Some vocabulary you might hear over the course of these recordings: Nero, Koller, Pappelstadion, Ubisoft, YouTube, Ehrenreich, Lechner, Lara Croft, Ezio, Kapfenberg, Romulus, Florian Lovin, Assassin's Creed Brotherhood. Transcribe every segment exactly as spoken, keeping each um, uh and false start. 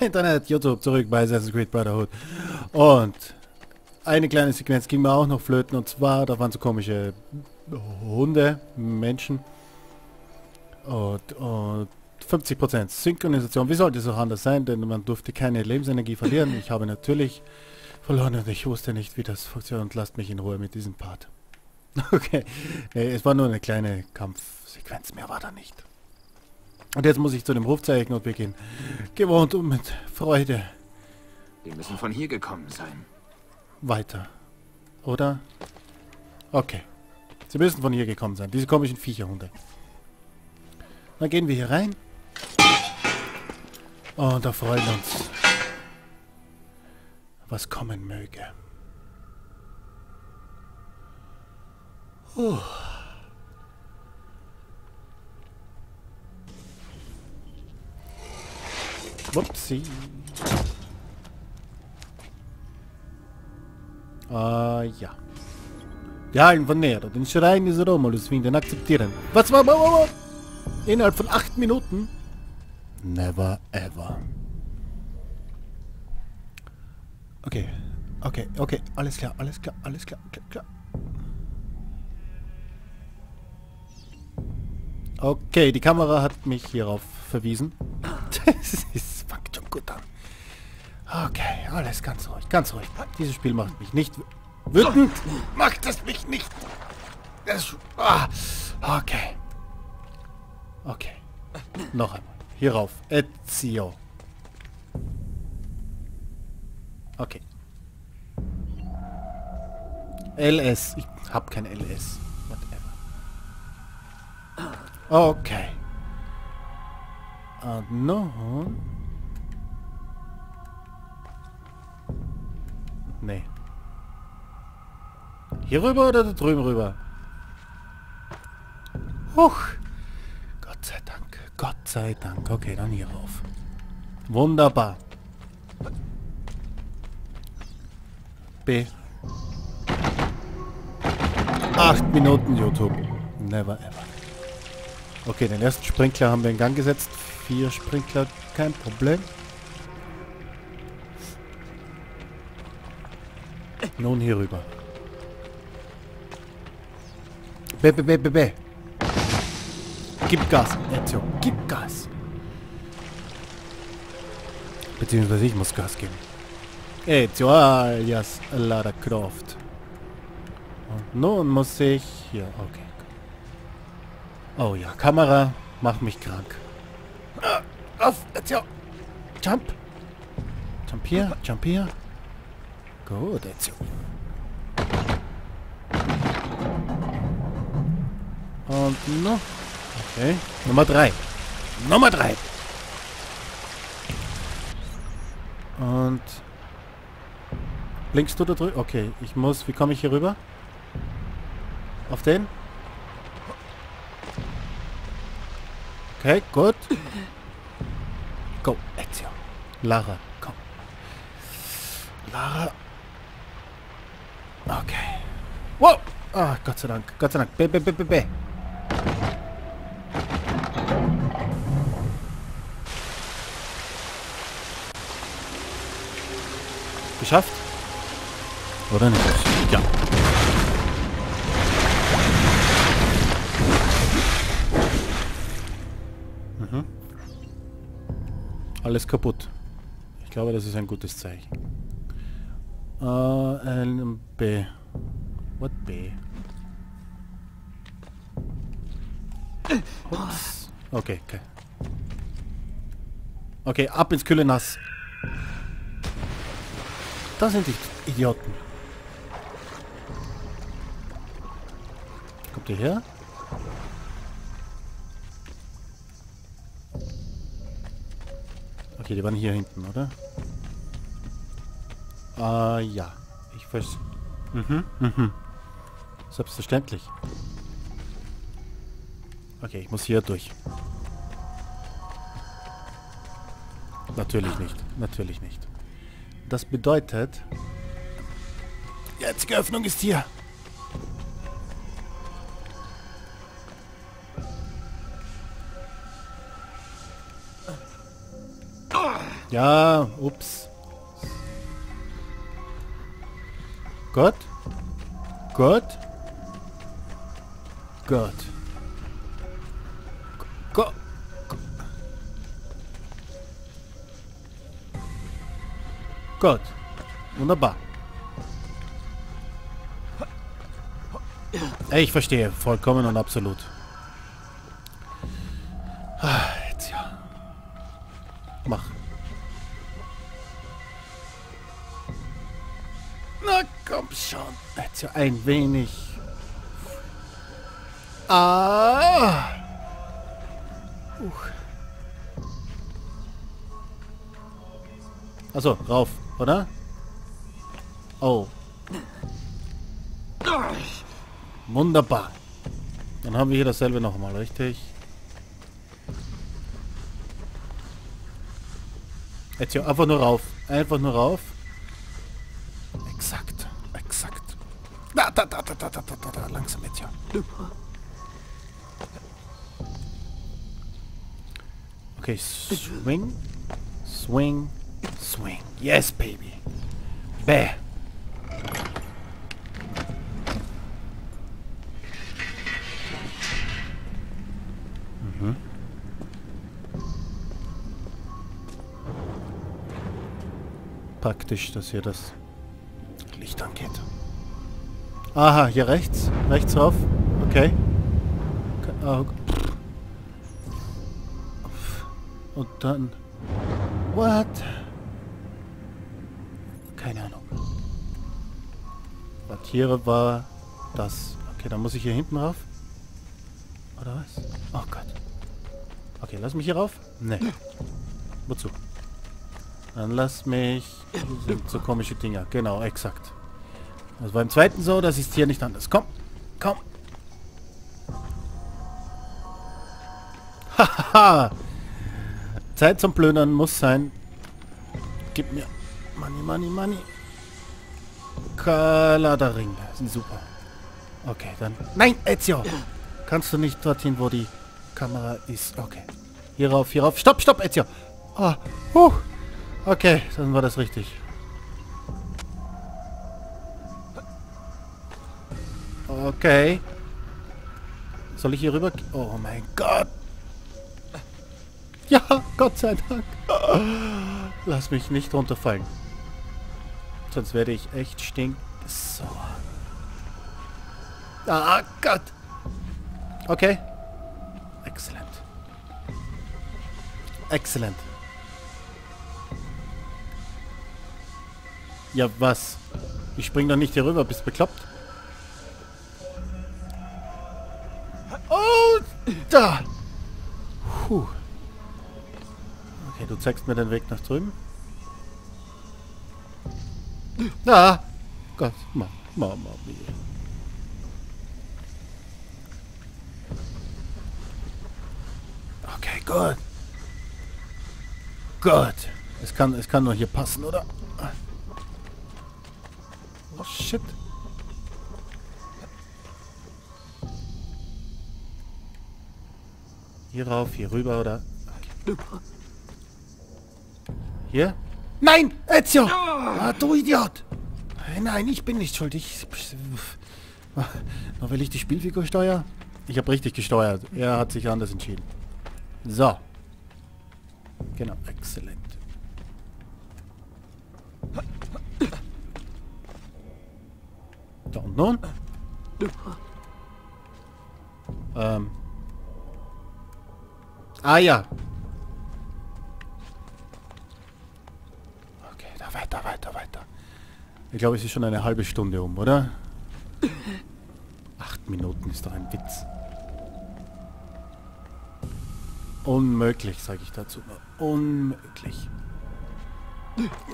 Internet, YouTube, zurück bei Assassin's Creed Brotherhood. Und eine kleine Sequenz ging mir auch noch flöten, und zwar, da waren so komische Hunde, Menschen. Und, und fünfzig Prozent Synchronisation, wie sollte es auch anders sein, denn man durfte keine Lebensenergie verlieren. Ich habe natürlich verloren und ich wusste nicht, wie das funktioniert, und lasst mich in Ruhe mit diesem Part. Okay, es war nur eine kleine Kampfsequenz, mehr war da nicht. Und jetzt muss ich zu dem Rufzeichen und wir gehen gewohnt um mit Freude. Wir müssen von hier gekommen sein. Weiter. Oder? Okay. Sie müssen von hier gekommen sein. Diese komischen Viecherhunde. Dann gehen wir hier rein. Und da freuen wir uns, was kommen möge. Uh. Whoopsie. Ah, ja. Die Hallen von Nero, den Schrein des Romulus finden, akzeptieren. Was war... Innerhalb von acht Minuten? Never ever. Okay, okay, okay. Alles klar, alles klar, alles klar, klar, klar. Okay, die Kamera hat mich hierauf verwiesen. Das ist... Fangt schon gut an. Okay, alles ganz ruhig, ganz ruhig. Dieses Spiel macht mich nicht wütend. Macht es mich nicht. Das, ah, okay. Okay. Noch einmal. Hierauf. Ezio. Okay. L S. Ich hab kein L S. Whatever. Okay. Uh, no. Nee. Hier rüber oder da drüben rüber? Huch. Gott sei Dank. Gott sei Dank. Okay, dann hier rauf. Wunderbar. B. Acht Minuten YouTube. Never ever. Okay, den ersten Sprinkler haben wir in Gang gesetzt. Vier Sprinkler, kein Problem. Nun hier rüber. B, b, b, b, b. Gib Gas, Ezio, gib Gas. Beziehungsweise ich muss Gas geben. Ezio alias Lara Croft. Und nun muss ich... Hier, okay. Oh ja, Kamera macht mich krank. Auf, Ezio. Jump. Jump hier, jump hier. Gut, Ezio. Und noch... Okay, Nummer drei. Nummer drei. Und... Blinkst du da drüben? Okay, ich muss... Wie komme ich hier rüber? Auf den? Okay, gut. Go, Ezio. Lara, komm. Lara. Okay. Wow! Ah, Gott sei Dank, Gott sei Dank. B, b, b, b, b. Geschafft? Oder nicht? Ja. Mhm. Alles kaputt. Ich glaube, das ist ein gutes Zeichen. Uh, L B. What B? Ups. Okay, okay. Okay, ab ins kühle Nass. Da sind die Idioten. Kommt ihr her? Okay, die waren hier hinten, oder? Ah, ja. Ich verstehe. Mhm, mhm. Selbstverständlich. Okay, ich muss hier durch. Natürlich nicht. Natürlich nicht. Das bedeutet... Die jetzige Öffnung ist hier. Ja, ups. Gott? Gott? Gott. Gott. Gott. Wunderbar. Ich verstehe. Vollkommen und absolut. Jetzt ja. Mach. Na komm schon. Jetzt ja ein wenig. Ah. Also rauf, oder? Oh. Wunderbar. Dann haben wir hier dasselbe nochmal, richtig? Jetzt hier einfach nur rauf. Einfach nur rauf. Exakt. Exakt. Da, da, da, da, da, da, da, da. Langsam jetzt hier. Okay, swing. Swing. Swing. Yes, baby. Bäh. Praktisch, dass hier das Licht angeht. Aha, hier rechts. Rechts rauf. Okay. Und dann... What? Keine Ahnung. Was hier war das. Okay, dann muss ich hier hinten rauf. Oder was? Oh Gott. Okay, lass mich hier rauf. Nee. Wozu? Dann lass mich... Sind so komische Dinger. Genau, exakt. Das war im zweiten so, das ist hier nicht anders. Komm, komm. Hahaha. Zeit zum Plündern muss sein. Gib mir... Money, money, money. Kaladering. Sind super. Okay, dann... Nein, Ezio! Kannst du nicht dorthin, wo die Kamera ist? Okay. Hier rauf, hier rauf. Stopp, stopp, Ezio! Ah, huh. Okay, dann war das richtig. Okay. Soll ich hier rüber... Oh mein Gott. Ja, Gott sei Dank. Lass mich nicht runterfallen. Sonst werde ich echt stinksauer. Ah, Gott. Okay. Excellent. Excellent. Ja, was? Ich spring doch nicht hier rüber, bist bekloppt? Oh, da! Puh. Okay, du zeigst mir den Weg nach drüben. Da! Ah, Gott, Mama, Mama, Mia. Okay, gut. Gut. Es kann, es kann nur hier passen, oder? Oh, shit. Hier rauf, hier rüber, oder? Okay. Hier? Nein! Ezio! Ah, du Idiot! Nein, ich bin nicht schuldig. Noch will ich die Spielfigur steuern? Ich habe richtig gesteuert. Er hat sich anders entschieden. So. Genau, exzellent. Und nun? Ähm. Ah ja. Okay, da weiter, weiter, weiter. Ich glaube, es ist schon eine halbe Stunde um, oder? Acht Minuten ist doch ein Witz. Unmöglich, sage ich dazu. Unmöglich.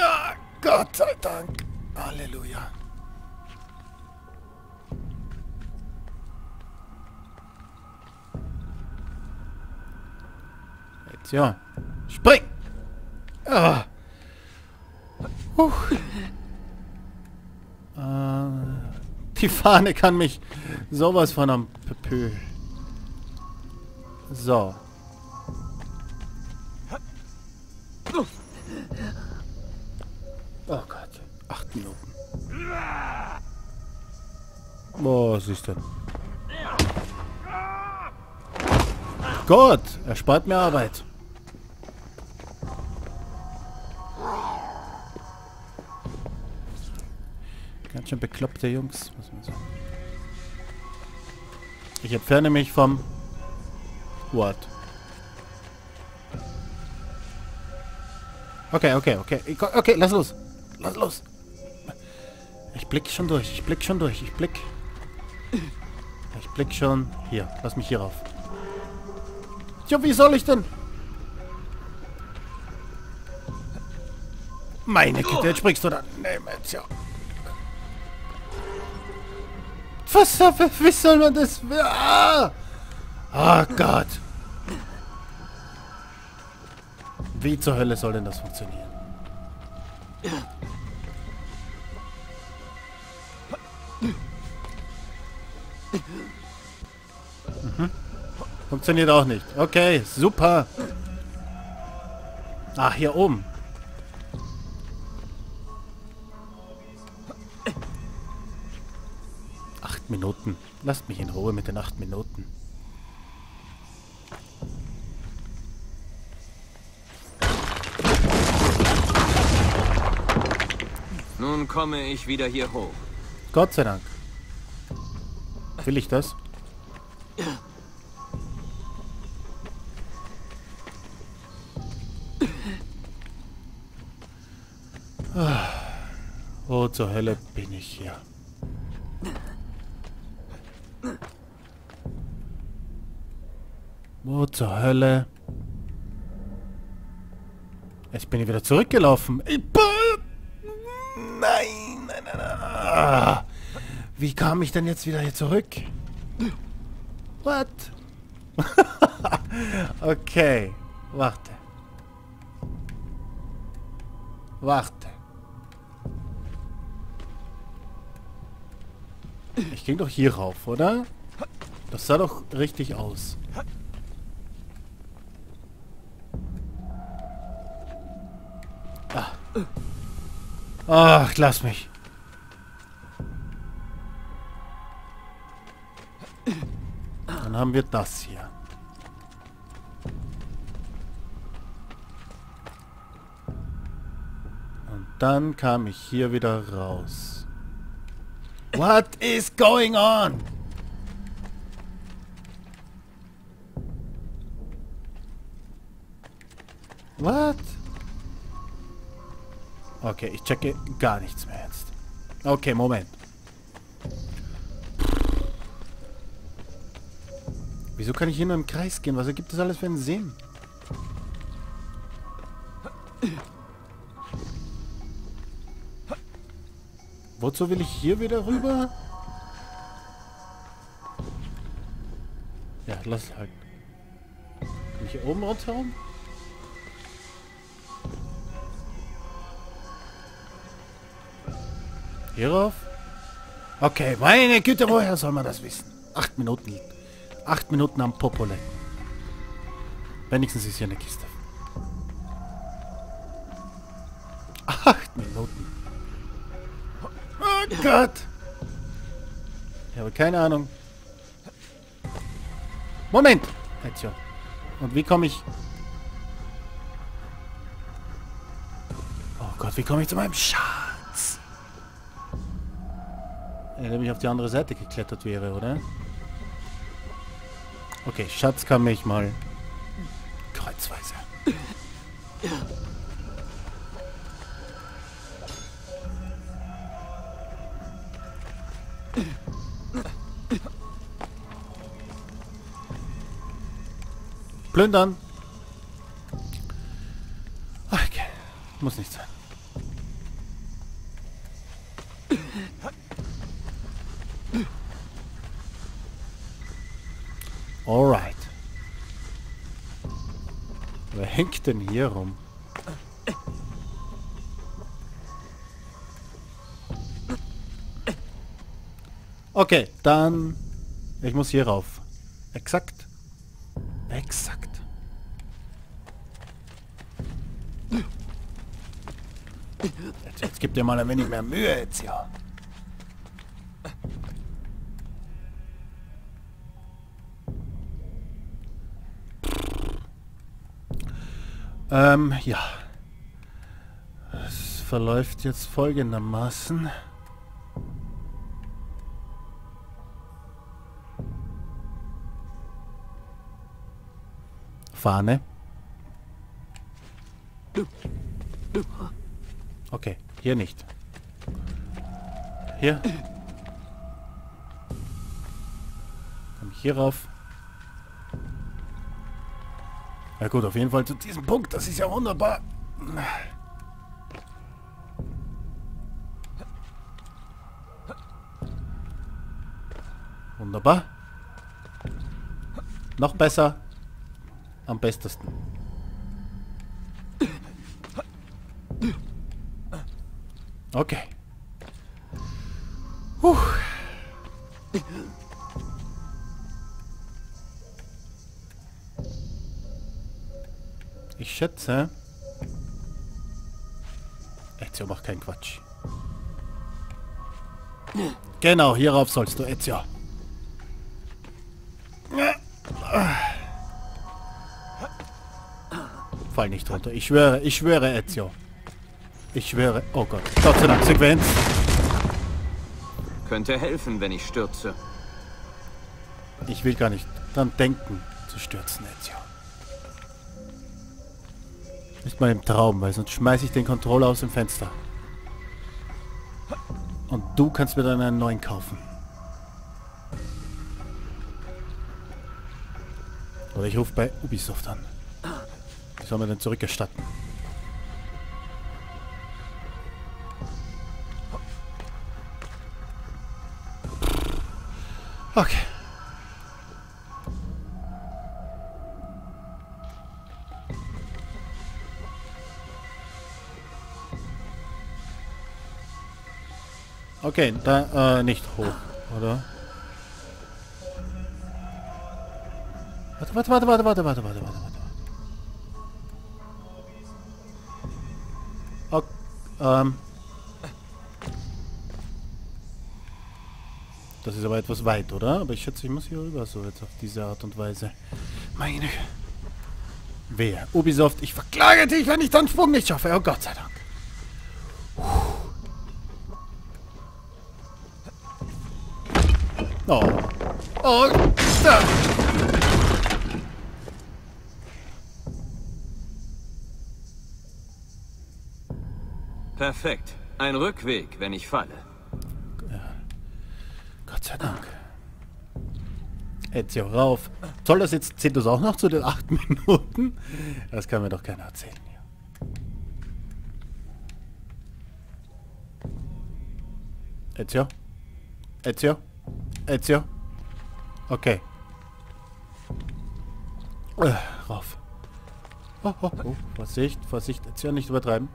Ah, Gott sei Dank. Halleluja. Ja, spring! Ah. Huch. Äh, die Fahne kann mich sowas von am Pöpö. So. Oh, was ist denn? Gott, erspart mir Arbeit. Ganz schön bekloppte Jungs. Muss man sagen. Ich entferne mich vom What? Okay, okay, okay. Okay, lass los. Lass los. Ich blick schon durch. Ich blick schon durch. Ich blick. Ich blick schon. Hier, lass mich hier rauf. Tja, wie soll ich denn? Meine Güte, jetzt springst du da. Nee, Ezio. Was, wie soll man das? Ah! Oh Gott. Wie zur Hölle soll denn das funktionieren? Mhm. Funktioniert auch nicht. Okay, super. Ach, hier oben. Acht Minuten. Lasst mich in Ruhe mit den acht Minuten. Nun komme ich wieder hier hoch. Gott sei Dank. Will ich das? Oh, zur Hölle bin ich hier. Oh, zur Hölle. Jetzt bin ich wieder zurückgelaufen. Ich Nein, nein, nein, nein. Wie kam ich denn jetzt wieder hier zurück? What? Okay. Warte. Warte. Ich ging doch hier rauf, oder? Das sah doch richtig aus. Ah. Ach, lass mich. Dann haben wir das hier. Und dann kam ich hier wieder raus. What is going on? What? Okay, ich checke gar nichts mehr jetzt. Okay, Moment. Wieso kann ich hier nur im Kreis gehen? Was ergibt das alles für einen Sinn? Wozu will ich hier wieder rüber? Ja, lass halt. Kann ich hier oben runterhauen? Hierauf? Okay, meine Güte, woher soll man das wissen? Acht Minuten liegt. Acht Minuten am Popole. Wenigstens ist hier eine Kiste. Acht Minuten. Oh Gott! Ich habe keine Ahnung. Moment! Ezio. Und wie komme ich... Oh Gott, wie komme ich zu meinem Schatz? Wenn ich auf die andere Seite geklettert wäre, oder? Okay, Schatz kann mich mal kreuzweise. Plündern! Okay, muss nicht sein. Alright. Wer hängt denn hier rum? Okay, dann... Ich muss hier rauf. Exakt. Exakt. Jetzt, jetzt gib dir mal ein wenig mehr Mühe, jetzt ja. Ähm, ja. Es verläuft jetzt folgendermaßen. Fahne. Okay, hier nicht. Hier. Komm ich hier rauf. Ja gut, auf jeden Fall zu diesem Punkt. Das ist ja wunderbar. Wunderbar. Noch besser. Am bestesten. Okay. Puh. Ich schätze... Ezio macht keinen Quatsch. Genau, hierauf sollst du, Ezio. Fall nicht runter. Ich schwöre, ich schwöre, Ezio. Ich schwöre. Oh Gott. Gott sei Dank, Sequenz. Könnte helfen, wenn ich stürze. Ich will gar nicht dran denken, zu stürzen, Ezio. Nicht mal im Traum, weil sonst schmeiße ich den Controller aus dem Fenster. Und du kannst mir dann einen neuen kaufen. Oder ich rufe bei Ubisoft an. Wie soll man denn zurückerstatten? Okay. Okay, da äh, nicht hoch, oder? Warte, warte, warte, warte, warte, warte, warte, warte. Okay, ähm. Das ist aber etwas weit, oder? Aber ich schätze, ich muss hier rüber, so jetzt auf diese Art und Weise. Meine... Wer? Ubisoft, ich verklage dich, wenn ich den Sprung nicht schaffe. Oh Gott sei Dank. Oh. Oh. Da. Perfekt. Ein Rückweg, wenn ich falle. Ja. Gott sei Dank. Jetzt hier rauf. Soll das jetzt, zählt das auch noch zu den acht Minuten? Das kann mir doch keiner erzählen. Jetzt hier. Jetzt hier. Jetzt hier. Okay. Äh, rauf. Oh, oh, oh. Vorsicht, Vorsicht. Jetzt hier nicht übertreiben.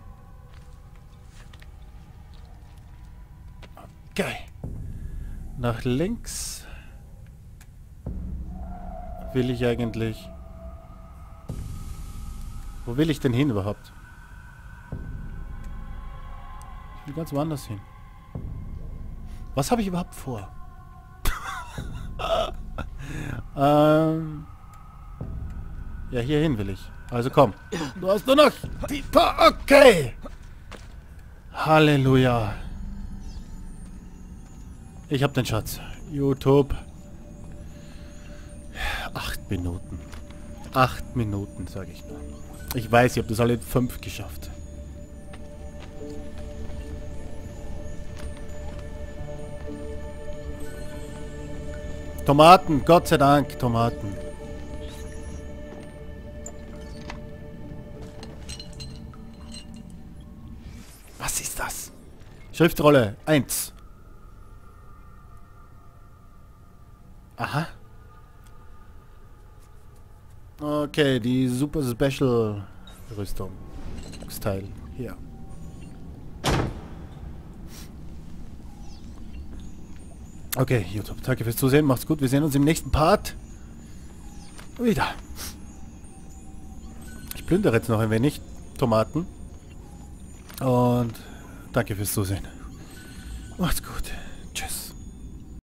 Okay. Nach links will ich eigentlich... Wo will ich denn hin überhaupt? Ich will ganz woanders hin. Was habe ich überhaupt vor? ähm... Ja, hierhin will ich. Also komm. Du hast nur noch... Die paar... Okay. Halleluja. Ich hab den Schatz. YouTube. Acht Minuten. Acht Minuten, sage ich nur. Ich weiß, ich habe das alle in fünf geschafft. Tomaten, Gott sei Dank, Tomaten. Was ist das? Schriftrolle eins. Aha. Okay, die Super Special Rüstung. Style. Hier. Okay, YouTube. Danke fürs Zusehen. Macht's gut. Wir sehen uns im nächsten Part. Wieder. Ich plündere jetzt noch ein wenig Tomaten. Und danke fürs Zusehen. Macht's gut.